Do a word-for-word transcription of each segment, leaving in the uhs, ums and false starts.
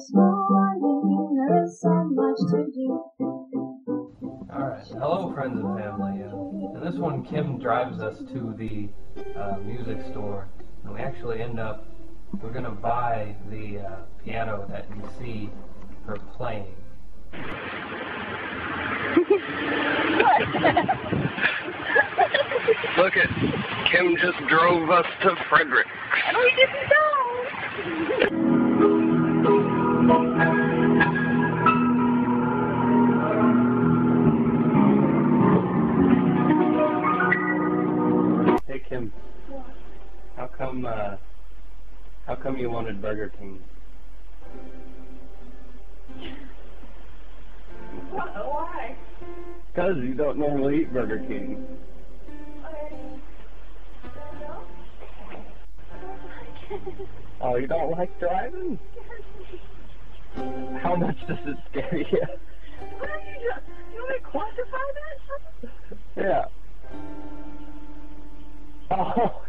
this morning, there's so much to do. Alright, hello friends and family. Uh, in this one, Kim drives us to the uh, music store, and we actually end up, we're going to buy the uh, piano that you see her playing. Look at Kim just drove us to Frederick's. And we didn't know. Hey Kim, how come uh, how come you wanted Burger King? Why? Because you don't normally eat Burger King. Oh, you don't like driving? How much does it scare you? What are you doing? You want me to quantify that? Yeah. Oh,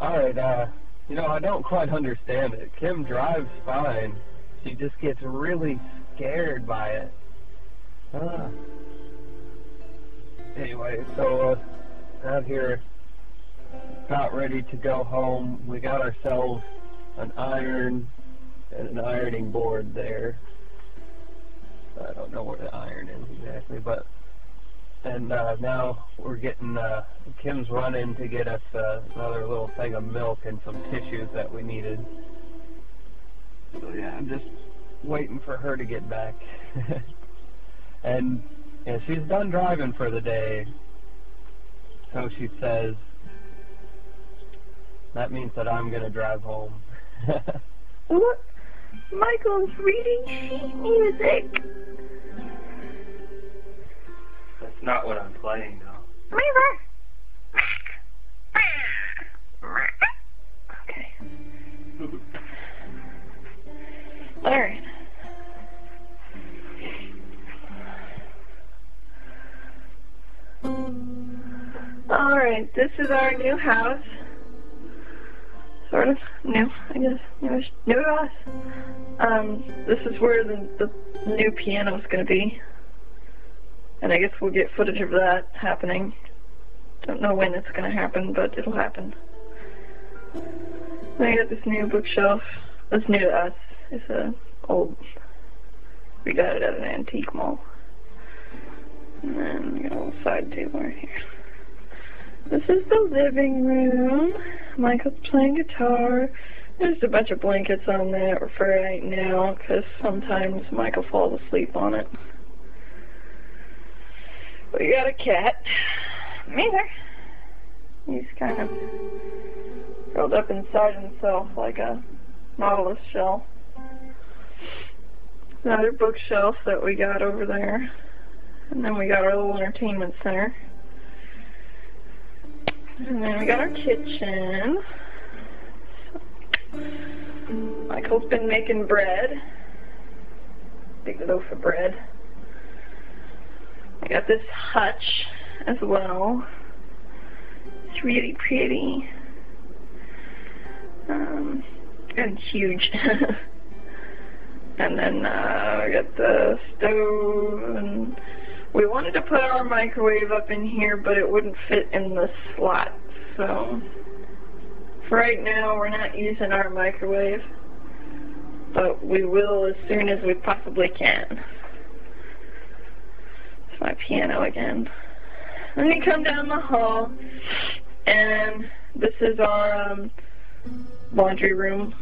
alright, uh, you know, I don't quite understand it. Kim drives fine. She just gets really scared by it. Huh. Anyway, so, uh, out here, about ready to go home. We got ourselves an iron and an ironing board there. I don't know where the iron is exactly, but and uh, now we're getting uh, Kim's running to get us uh, another little thing of milk and some tissues that we needed. So yeah, I'm just waiting for her to get back. and and she's done driving for the day, so she says. That means that I'm going to drive home. Look, Michael's reading sheet music. That's not what I'm playing, though. Okay. Larry. Alright, this is our new house. Sort of new, I guess. Newish, new to us. Um, this is where the, the new piano's gonna be. And I guess we'll get footage of that happening. Don't know when it's gonna happen, but it'll happen. And I got this new bookshelf. That's new to us. It's a old. We got it at an antique mall. And then we got a little side table right here. This is the living room. Michael's playing guitar. There's a bunch of blankets on that for right now, because sometimes Michael falls asleep on it. We got a cat. Meter. He's kind of curled up inside himself like a nautilus shell. Another bookshelf that we got over there. And then we got our little entertainment center. And then we got our kitchen. Michael's been making bread. Big loaf of bread. I got this hutch as well. It's really pretty. Um, and huge. And then uh, we got the stove and we wanted to put our microwave up in here, but it wouldn't fit in the slot, so for right now we're not using our microwave, but we will as soon as we possibly can. It's my piano again. Let me come down the hall, and this is our um, laundry room.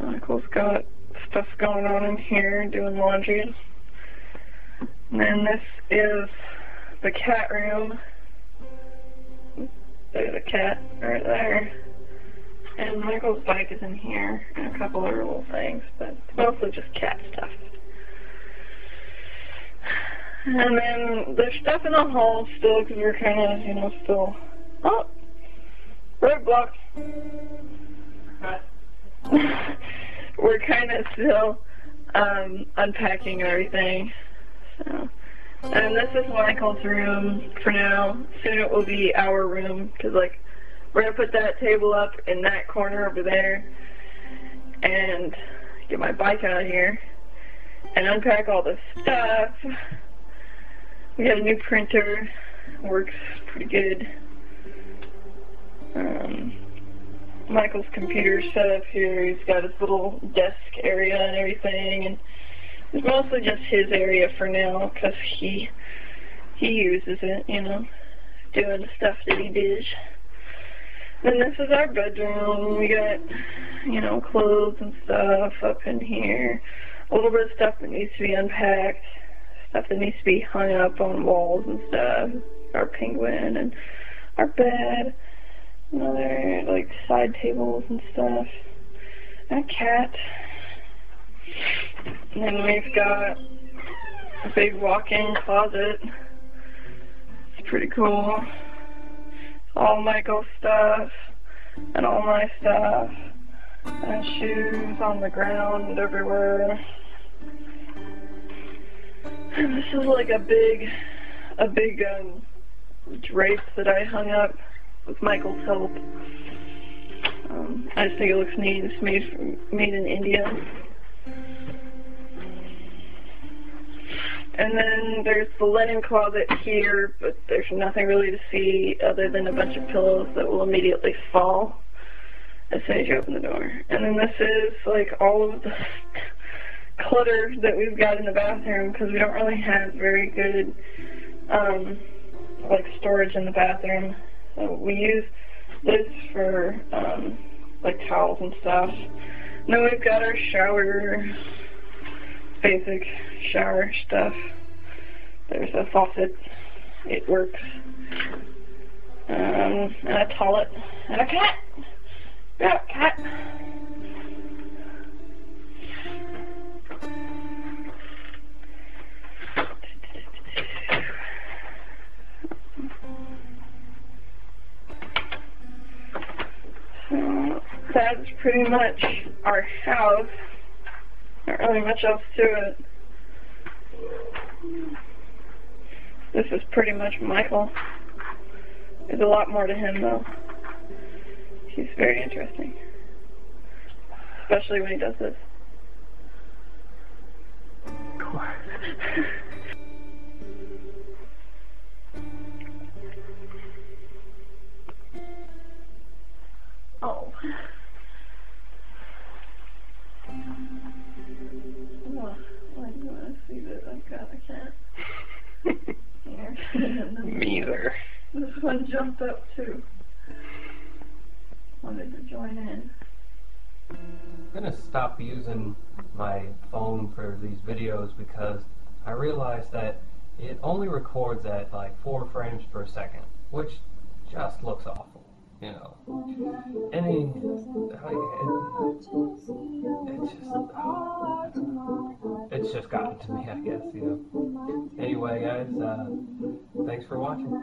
Michael's got stuff going on in here, doing laundry. And then this is the cat room. There's a cat right there. And Michael's bike is in here and a couple other little things, but it's mostly just cat stuff. And then there's stuff in the hall still because we're kind of, you know, still. Oh! Roadblocks! We're kind of still um, unpacking everything. So, and this is Michael's room for now. Soon it will be our room, because, like, we're going to put that table up in that corner over there and get my bike out here and unpack all this stuff. We got a new printer, works pretty good. Um, Michael's computer set up here. He's got his little desk area and everything, and it's mostly just his area for now because he he uses it, you know, doing the stuff that he does. Then this is our bedroom. We got, you know, clothes and stuff up in here. A little bit of stuff that needs to be unpacked, stuff that needs to be hung up on walls and stuff. Our penguin and our bed. Another, like, side tables and stuff. And a cat. And then we've got a big walk-in closet. It's pretty cool. All Michael's stuff and all my stuff and shoes on the ground everywhere. And this is like a big, a big um, drape that I hung up with Michael's help. Um, I just think it looks neat. It's made from, made in India. And then there's the linen closet here, but there's nothing really to see other than a bunch of pillows that will immediately fall as soon as you open the door. And then this is like all of the clutter that we've got in the bathroom, because we don't really have very good um, like storage in the bathroom. So we use this for um, like towels and stuff. And then we've got our shower, basic shower stuff. There's a faucet. It works. Um, and a toilet. And a cat! Yeah, cat! So, that's pretty much our house. Not really much else to it. This is pretty much Michael. There's a lot more to him though. He's very interesting. Especially when he does this. Cool. Oh. Me either. This one jumped up too. Wanted to join in. I'm gonna stop using my phone for these videos because I realized that it only records at like four frames per second, which just looks awful, you know. Any, like, it, it just, oh, it's just gotten to me, I guess, you know. Anyway, guys, uh, thanks for watching.